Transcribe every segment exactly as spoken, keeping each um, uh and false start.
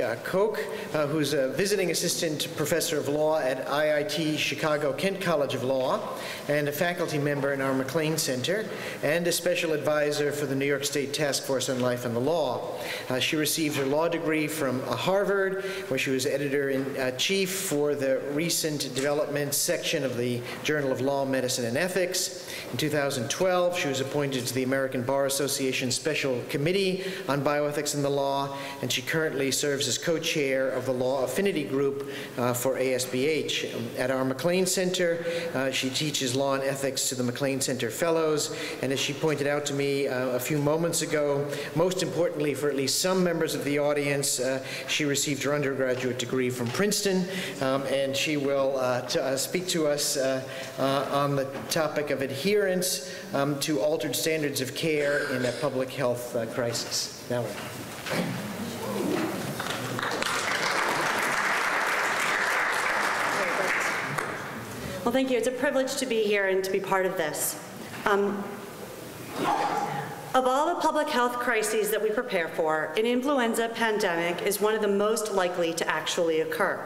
uh, Koch, uh, who's a visiting assistant professor of law at I I T Chicago-Kent College of Law, and a faculty member in our MacLean Center, and a special advisor for the New York State Task Force on Life and the Law. Uh, she received her law degree from uh, Harvard, where she was editor-in-chief uh, for the recent development section of the Journal of Law, Medicine, and Ethics. In two thousand twelve, she was appointed to the American Bar Association Special Committee on Bioethics and the Law, and she currently serves as co-chair of the Law Affinity Group uh, for A S B H. At our MacLean Center, uh, she teaches law and ethics to the MacLean Center Fellows, and as she pointed out to me uh, a few moments ago, most importantly for at least some members of the audience, uh, she received her undergraduate degree from Princeton, um, and she will uh, t uh, speak to us uh, uh, on the topic of adherence um, to altered standards of care in a public health uh, crisis. Now, well, thank you. It's a privilege to be here and to be part of this. Um, of all the public health crises that we prepare for, an influenza pandemic is one of the most likely to actually occur.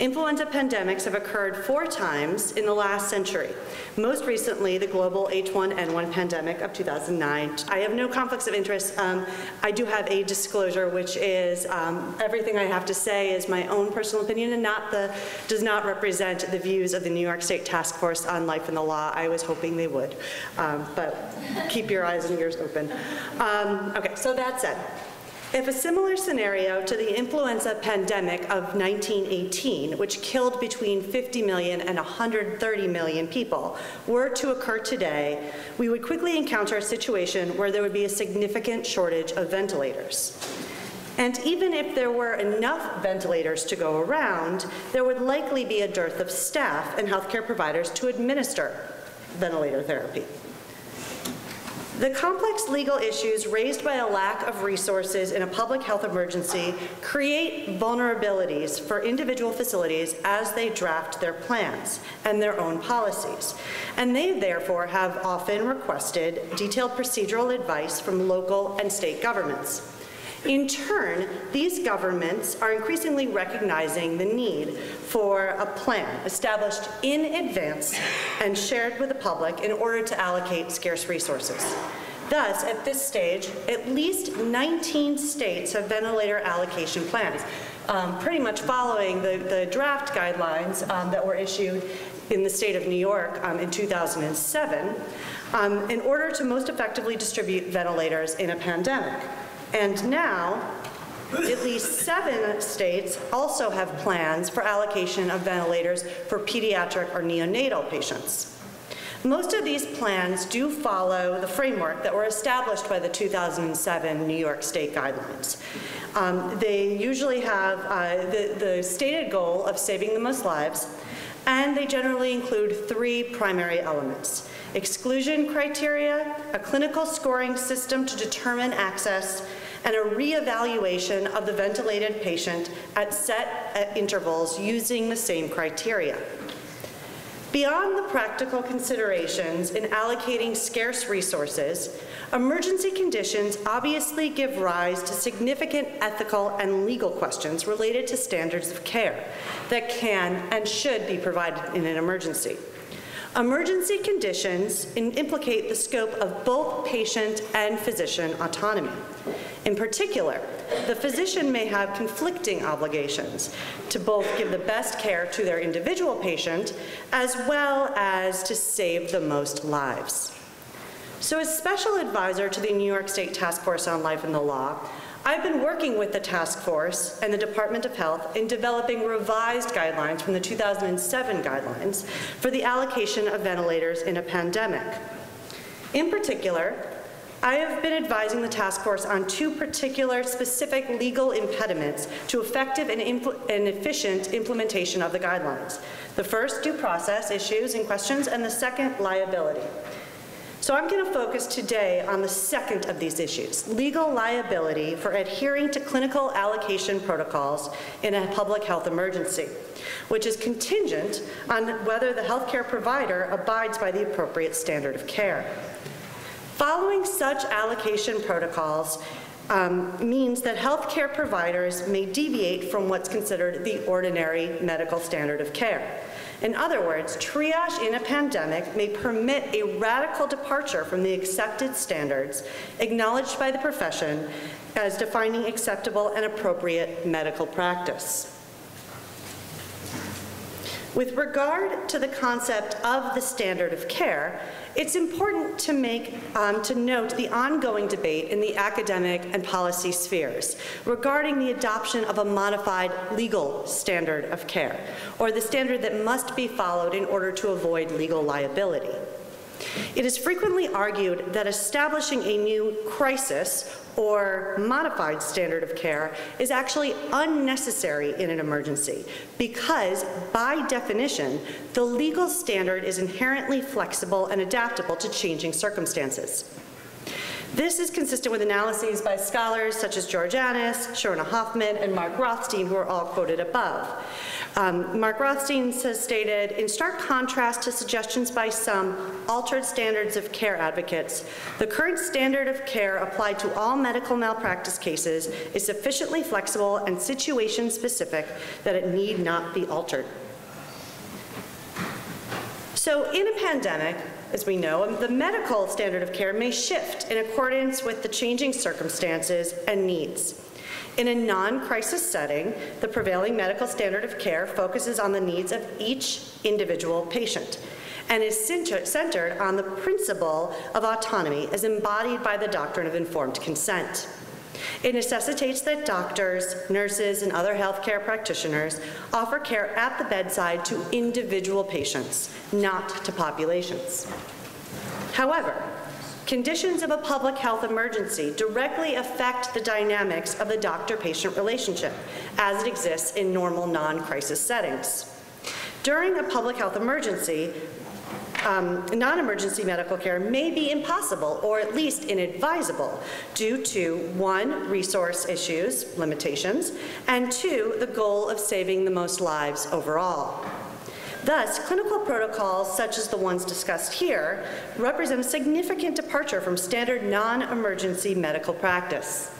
Influenza pandemics have occurred four times in the last century, most recently the global H one N one pandemic of two thousand nine. I have no conflicts of interest. Um, I do have a disclosure, which is um, everything I have to say is my own personal opinion and not the, does not represent the views of the New York State Task Force on Life and the Law. I was hoping they would, um, but keep your eyes and ears open. Um, okay, so that said, if a similar scenario to the influenza pandemic of nineteen eighteen, which killed between fifty million and one hundred thirty million people, were to occur today, we would quickly encounter a situation where there would be a significant shortage of ventilators. And even if there were enough ventilators to go around, there would likely be a dearth of staff and healthcare providers to administer ventilator therapy. The complex legal issues raised by a lack of resources in a public health emergency create vulnerabilities for individual facilities as they draft their plans and their own policies. And they therefore have often requested detailed procedural advice from local and state governments. In turn, these governments are increasingly recognizing the need for a plan established in advance and shared with the public in order to allocate scarce resources. Thus, at this stage, at least nineteen states have ventilator allocation plans, um, pretty much following the, the draft guidelines um, that were issued in the state of New York um, in two thousand seven um, in order to most effectively distribute ventilators in a pandemic. And now, at least seven states also have plans for allocation of ventilators for pediatric or neonatal patients. Most of these plans do follow the framework that were established by the two thousand seven New York State guidelines. Um, they usually have uh, the, the stated goal of saving the most lives, and they generally include three primary elements: exclusion criteria, a clinical scoring system to determine access, and a reevaluation of the ventilated patient at set intervals using the same criteria. Beyond the practical considerations in allocating scarce resources, emergency conditions obviously give rise to significant ethical and legal questions related to standards of care that can and should be provided in an emergency. Emergency conditions implicate the scope of both patient and physician autonomy. In particular, the physician may have conflicting obligations to both give the best care to their individual patient as well as to save the most lives. So as special advisor to the New York State Task Force on Life and the Law, I've been working with the task force and the Department of Health in developing revised guidelines from the two thousand seven guidelines for the allocation of ventilators in a pandemic. In particular, I have been advising the task force on two particular specific legal impediments to effective and, and efficient implementation of the guidelines. The first, due process issues and questions, and the second, liability. So I'm going to focus today on the second of these issues, legal liability for adhering to clinical allocation protocols in a public health emergency, which is contingent on whether the healthcare provider abides by the appropriate standard of care. Following such allocation protocols, um, means that healthcare providers may deviate from what's considered the ordinary medical standard of care. In other words, triage in a pandemic may permit a radical departure from the accepted standards acknowledged by the profession as defining acceptable and appropriate medical practice. With regard to the concept of the standard of care, it's important to make, um, to note the ongoing debate in the academic and policy spheres regarding the adoption of a modified legal standard of care, or the standard that must be followed in order to avoid legal liability. It is frequently argued that establishing a new crisis or modified standard of care is actually unnecessary in an emergency because, by definition, the legal standard is inherently flexible and adaptable to changing circumstances. This is consistent with analyses by scholars such as George Annis, Shona Hoffman, and Mark Rothstein, who are all quoted above. Um, Mark Rothstein has stated, in stark contrast to suggestions by some altered standards of care advocates, the current standard of care applied to all medical malpractice cases is sufficiently flexible and situation-specific that it need not be altered. So in a pandemic, as we know, the medical standard of care may shift in accordance with the changing circumstances and needs. In a non-crisis setting, the prevailing medical standard of care focuses on the needs of each individual patient and is centered on the principle of autonomy as embodied by the doctrine of informed consent. It necessitates that doctors, nurses, and other healthcare practitioners offer care at the bedside to individual patients, not to populations. However, conditions of a public health emergency directly affect the dynamics of the doctor-patient relationship as it exists in normal non-crisis settings. During a public health emergency, Um, non-emergency medical care may be impossible or at least inadvisable due to, one, resource issues, limitations, and two, the goal of saving the most lives overall. Thus, clinical protocols such as the ones discussed here represent a significant departure from standard non-emergency medical practice.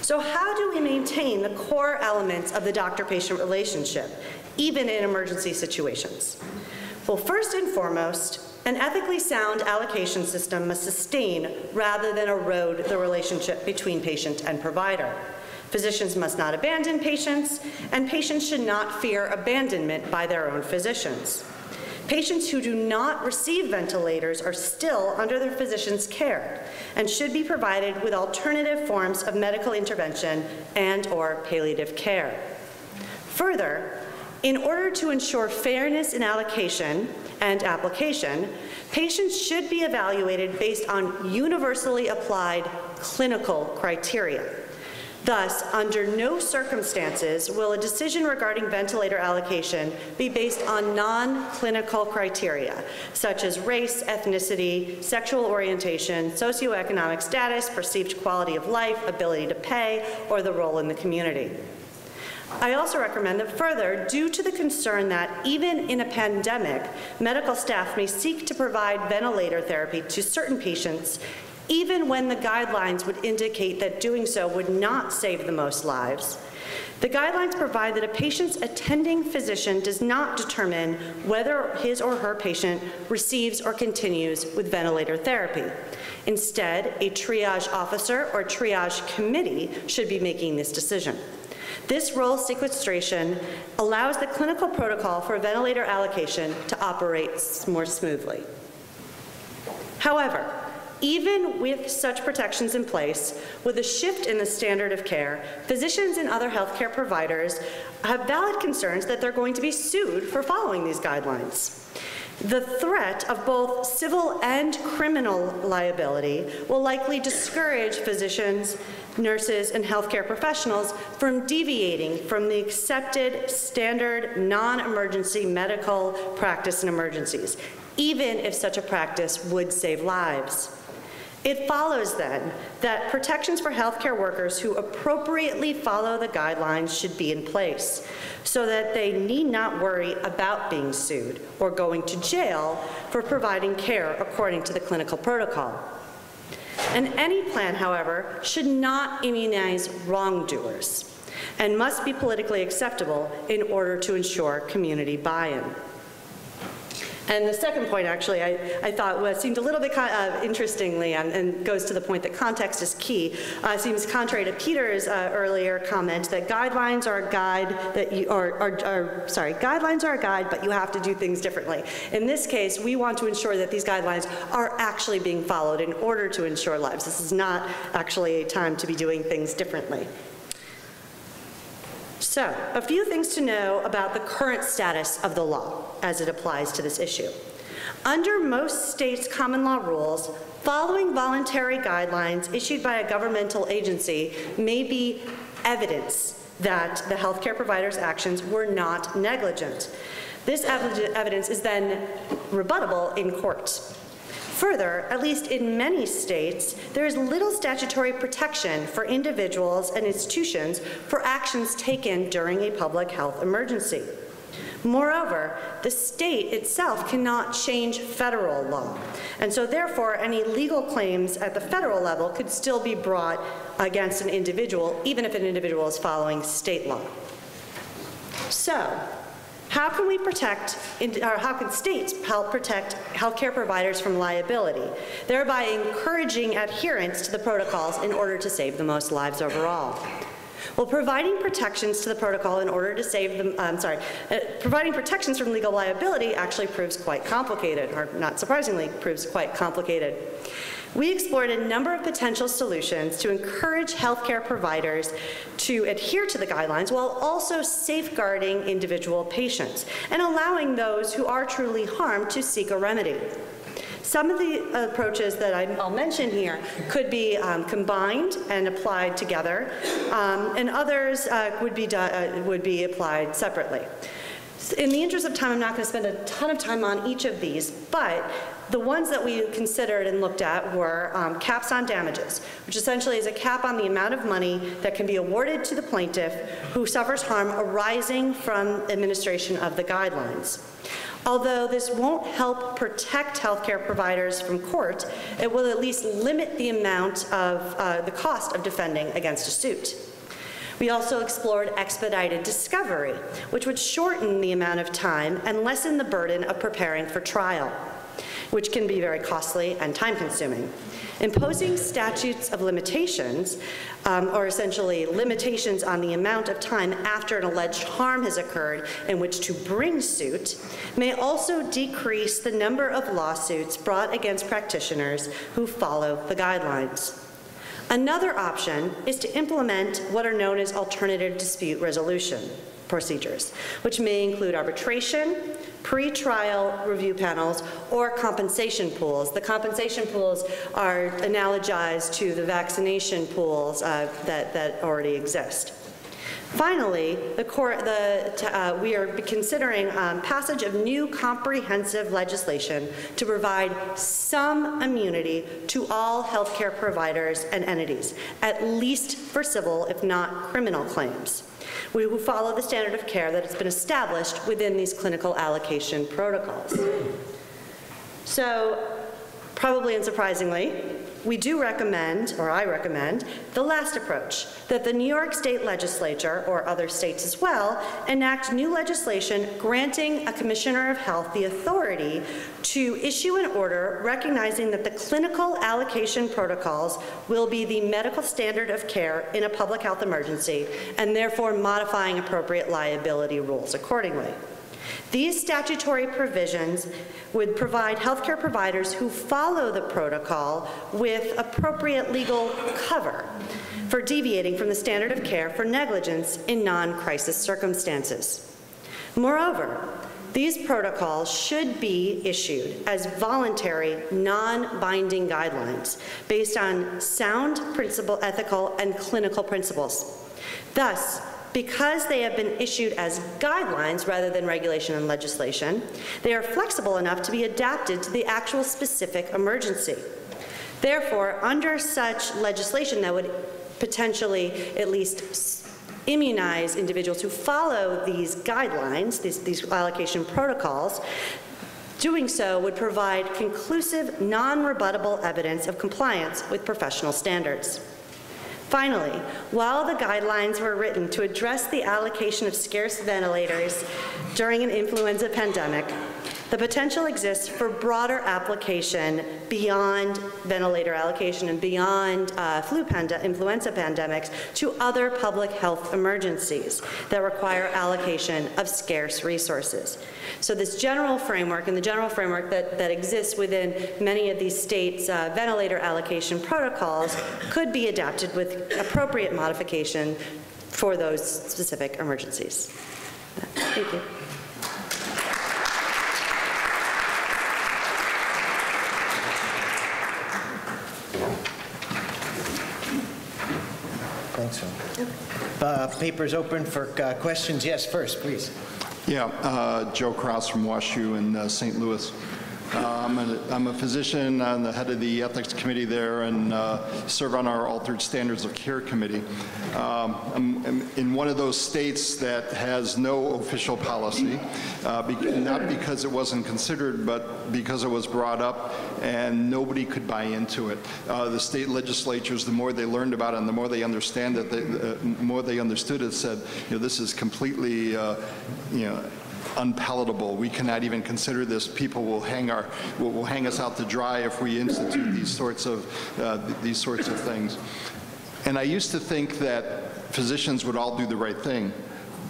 So how do we maintain the core elements of the doctor-patient relationship, even in emergency situations? Well, first and foremost, an ethically sound allocation system must sustain rather than erode the relationship between patient and provider. Physicians must not abandon patients, and patients should not fear abandonment by their own physicians. Patients who do not receive ventilators are still under their physician's care and should be provided with alternative forms of medical intervention and/or palliative care. Further, in order to ensure fairness in allocation and application, patients should be evaluated based on universally applied clinical criteria. Thus, under no circumstances will a decision regarding ventilator allocation be based on non-clinical criteria, such as race, ethnicity, sexual orientation, socioeconomic status, perceived quality of life, ability to pay, or the role in the community. I also recommend that further, due to the concern that even in a pandemic, medical staff may seek to provide ventilator therapy to certain patients, even when the guidelines would indicate that doing so would not save the most lives. The guidelines provide that a patient's attending physician does not determine whether his or her patient receives or continues with ventilator therapy. Instead, a triage officer or triage committee should be making this decision. This role sequestration allows the clinical protocol for ventilator allocation to operate more smoothly. However, even with such protections in place, with a shift in the standard of care, physicians and other healthcare providers have valid concerns that they're going to be sued for following these guidelines. The threat of both civil and criminal liability will likely discourage physicians, nurses, and healthcare professionals from deviating from the accepted standard non-emergency medical practice in emergencies, even if such a practice would save lives. It follows, then, that protections for healthcare workers who appropriately follow the guidelines should be in place so that they need not worry about being sued or going to jail for providing care according to the clinical protocol. And any plan, however, should not immunize wrongdoers and must be politically acceptable in order to ensure community buy-in. And the second point, actually, I, I thought was, seemed a little bit, uh, interestingly, and, and goes to the point that context is key, uh, seems contrary to Peter's uh, earlier comment that guidelines are a guide that you, or, or, or, sorry, guidelines are a guide, but you have to do things differently. In this case, we want to ensure that these guidelines are actually being followed in order to ensure lives. This is not actually a time to be doing things differently. So, a few things to know about the current status of the law as it applies to this issue. Under most states' common law rules, following voluntary guidelines issued by a governmental agency may be evidence that the healthcare provider's actions were not negligent. This evidence is then rebuttable in court. Further, at least in many states, there is little statutory protection for individuals and institutions for actions taken during a public health emergency. Moreover, the state itself cannot change federal law, and so therefore any legal claims at the federal level could still be brought against an individual, even if an individual is following state law. So, how can we protect, or how can states help protect healthcare providers from liability, thereby encouraging adherence to the protocols in order to save the most lives overall? Well, providing protections to the protocol in order to save them, I'm sorry, uh, providing protections from legal liability actually proves quite complicated, or not surprisingly, proves quite complicated. We explored a number of potential solutions to encourage healthcare providers to adhere to the guidelines while also safeguarding individual patients and allowing those who are truly harmed to seek a remedy. Some of the approaches that I'll mention here could be um, combined and applied together, um, and others uh, would be uh, would be applied separately. In the interest of time, I'm not going to spend a ton of time on each of these, but the ones that we considered and looked at were um, caps on damages, which essentially is a cap on the amount of money that can be awarded to the plaintiff who suffers harm arising from administration of the guidelines. Although this won't help protect healthcare providers from court, it will at least limit the amount of uh, the cost of defending against a suit. We also explored expedited discovery, which would shorten the amount of time and lessen the burden of preparing for trial, which can be very costly and time-consuming. Imposing statutes of limitations, um, or essentially limitations on the amount of time after an alleged harm has occurred in which to bring suit, may also decrease the number of lawsuits brought against practitioners who follow the guidelines. Another option is to implement what are known as alternative dispute resolution procedures, which may include arbitration, pre-trial review panels, or compensation pools. The compensation pools are analogized to the vaccination pools uh, that, that already exist. Finally, the core, the, uh, we are considering um, passage of new comprehensive legislation to provide some immunity to all healthcare providers and entities, at least for civil, if not criminal claims. We will follow the standard of care that has been established within these clinical allocation protocols. So, probably unsurprisingly, we do recommend, or I recommend, the last approach, that the New York State Legislature, or other states as well, enact new legislation granting a commissioner of health the authority to issue an order recognizing that the clinical allocation protocols will be the medical standard of care in a public health emergency, and therefore modifying appropriate liability rules accordingly. These statutory provisions would provide healthcare providers who follow the protocol with appropriate legal cover for deviating from the standard of care for negligence in non-crisis circumstances. Moreover, these protocols should be issued as voluntary, non-binding guidelines based on sound principle, ethical, and clinical principles. Thus, because they have been issued as guidelines rather than regulation and legislation, they are flexible enough to be adapted to the actual specific emergency. Therefore, under such legislation that would potentially at least immunize individuals who follow these guidelines, these, these allocation protocols, Doing so would provide conclusive, non-rebuttable evidence of compliance with professional standards. Finally, while the guidelines were written to address the allocation of scarce ventilators during an influenza pandemic, the potential exists for broader application beyond ventilator allocation and beyond uh, flu pande influenza pandemics to other public health emergencies that require allocation of scarce resources. So this general framework and the general framework that, that exists within many of these states' uh, ventilator allocation protocols could be adapted with appropriate modification for those specific emergencies. Thank you. Uh, paper's open for uh, questions. Yes, first, please. Yeah, uh, Joe Krause from WashU in uh, Saint Louis. Uh, I'm, a, I'm a physician. I'm the head of the ethics committee there and uh, serve on our Altered Standards of Care Committee. Um, I'm, I'm in one of those states that has no official policy, uh, be not because it wasn't considered, but because it was brought up and nobody could buy into it. Uh, the state legislatures, the more they learned about it and the more they understand it, they, the more they understood it, said, you know, this is completely, uh, you know, unpalatable. We cannot even consider this. People will hang our, will, will hang us out to dry if we institute these sorts of uh, th these sorts of things. And I used to think that physicians would all do the right thing,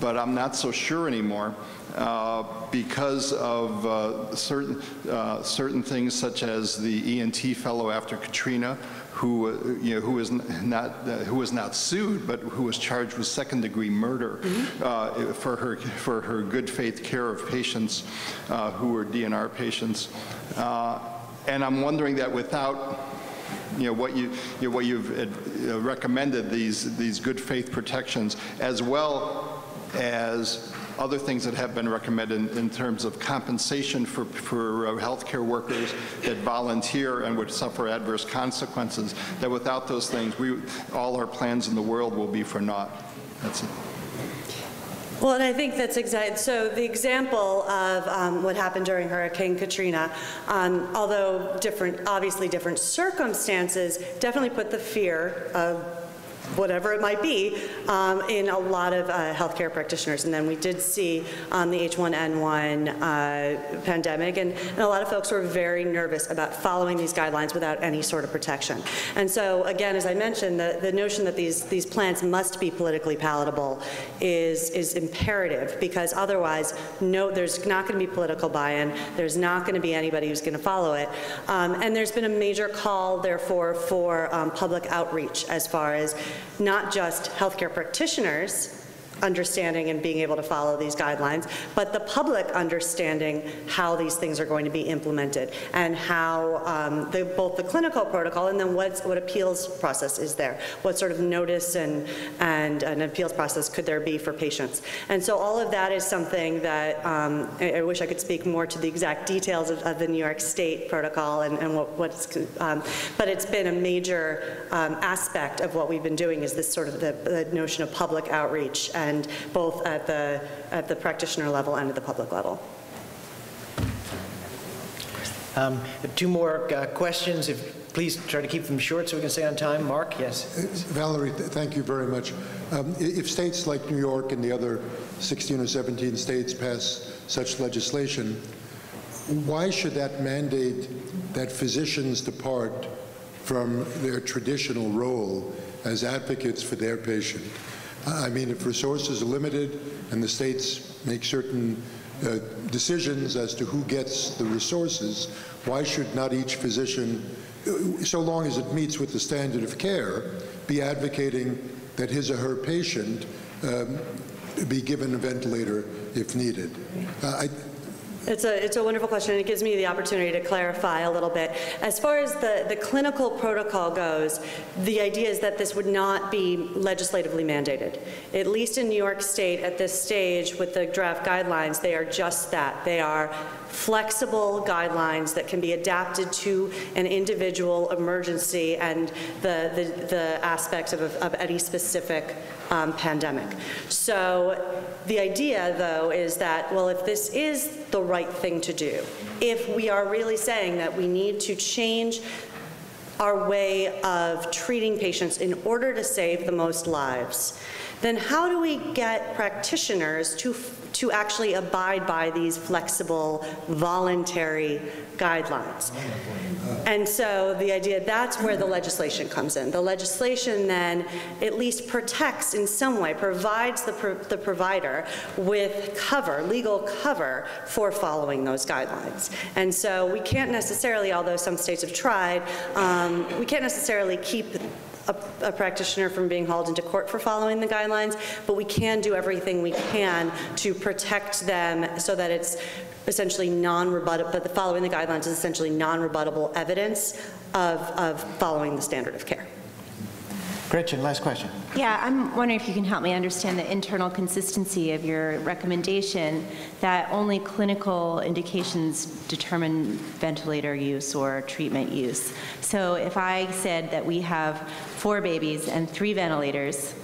but I'm not so sure anymore uh, because of uh, certain uh, certain things, such as the E N T fellow after Katrina, who uh, you know, who was not uh, who was not sued, but who was charged with second-degree murder mm-hmm. uh, for her for her good faith care of patients uh, who were D N R patients, uh, and I'm wondering that without you know what you, you know, what you've uh, recommended, these these good faith protections, as well as other things that have been recommended in, in terms of compensation for, for uh, healthcare workers that volunteer and would suffer adverse consequences, that without those things, we, all our plans in the world will be for naught. That's it. Well, and I think that's exactly, so the example of um, what happened during Hurricane Katrina, um, although different, obviously different circumstances, definitely put the fear of whatever it might be, um, in a lot of uh, healthcare practitioners. And then we did see um, the H one N one uh, pandemic, and, and a lot of folks were very nervous about following these guidelines without any sort of protection. And so, again, as I mentioned, the, the notion that these, these plans must be politically palatable is, is imperative, because otherwise, no, there's not going to be political buy-in, there's not going to be anybody who's going to follow it. Um, and there's been a major call, therefore, for um, public outreach as far as not just healthcare practitioners understanding and being able to follow these guidelines, but the public understanding how these things are going to be implemented and how um, the, both the clinical protocol and then what's, what appeals process is there, what sort of notice and, and an appeals process could there be for patients. And so all of that is something that um, I, I wish I could speak more to the exact details of, of the New York State protocol and, and what, what's, um, but it's been a major um, aspect of what we've been doing is this sort of the, the notion of public outreach, and and both at the, at the practitioner level and at the public level. Um, two more uh, questions. If, please try to keep them short so we can stay on time. Mark, yes. Uh, Valerie, th thank you very much. Um, if states like New York and the other sixteen or seventeen states pass such legislation, why should that mandate that physicians depart from their traditional role as advocates for their patient? I mean, if resources are limited and the states make certain uh, decisions as to who gets the resources, why should not each physician, so long as it meets with the standard of care, be advocating that his or her patient um, be given a ventilator if needed? Uh, I, It's a, it's a wonderful question, and it gives me the opportunity to clarify a little bit. As far as the, the clinical protocol goes, the idea is that this would not be legislatively mandated. At least in New York State, at this stage, with the draft guidelines, they are just that. They are flexible guidelines that can be adapted to an individual emergency and the, the, the aspects of, of, of any specific um, pandemic. So the idea, though, is that, well, if this is the right thing to do, if we are really saying that we need to change our way of treating patients in order to save the most lives, then how do we get practitioners to, to actually abide by these flexible, voluntary guidelines? And so the idea, that's where the legislation comes in. The legislation then at least protects in some way, provides the, pro the provider with cover, legal cover for following those guidelines. And so we can't necessarily, although some states have tried, um, we can't necessarily keep A, a practitioner from being hauled into court for following the guidelines, but we can do everything we can to protect them so that it's essentially non-rebuttable, but the following the guidelines is essentially non-rebuttable evidence of, of following the standard of care. Gretchen, last question. Yeah, I'm wondering if you can help me understand the internal consistency of your recommendation that only clinical indications determine ventilator use or treatment use. So if I said that we have four babies and three ventilators,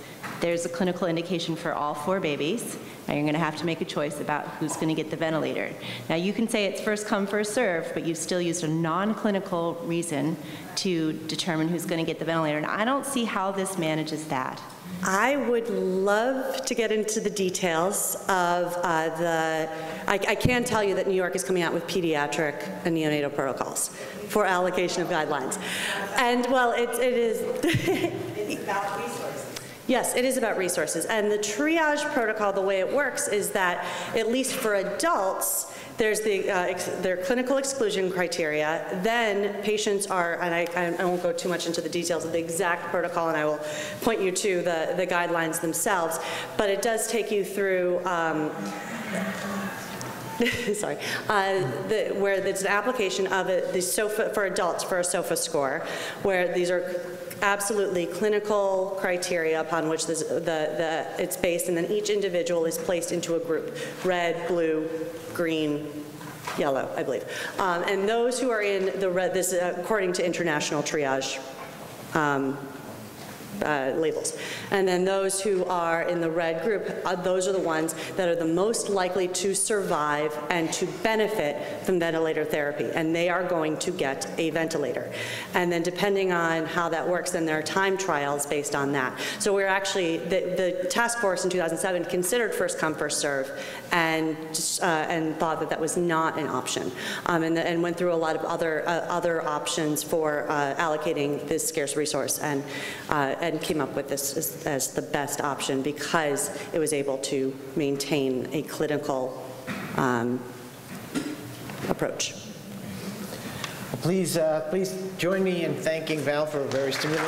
there's a clinical indication for all four babies. Now you're going to have to make a choice about who's going to get the ventilator. Now you can say it's first come, first serve, but you've still used a non-clinical reason to determine who's going to get the ventilator. And I don't see how this manages that. I would love to get into the details of uh, the, I, I can tell you that New York is coming out with pediatric and neonatal protocols for allocation of guidelines. And well, it, it is. It's about resources. Yes, it is about resources. And the triage protocol, the way it works is that, at least for adults, there's the, uh, ex their clinical exclusion criteria. Then patients are, and I, I won't go too much into the details of the exact protocol, and I will point you to the, the guidelines themselves, but it does take you through, um, sorry, uh, the, where it's an application of a, the SOFA, for adults, for a SOFA score, where these are absolutely clinical criteria upon which this, the, the, it's based, and then each individual is placed into a group, red, blue, green, yellow, I believe. Um, and those who are in the red, this uh, according to international triage um, uh, labels. And then those who are in the red group, uh, those are the ones that are the most likely to survive and to benefit from ventilator therapy, and they are going to get a ventilator. And then depending on how that works, then there are time trials based on that. So we're actually, the, the task force in two thousand seven considered first come, first serve, and uh, and thought that that was not an option, um, and, and went through a lot of other uh, other options for uh, allocating this scarce resource, and uh, and came up with this as, as the best option because it was able to maintain a clinical um, approach. Please, uh, please join me in thanking Val for a very stimulating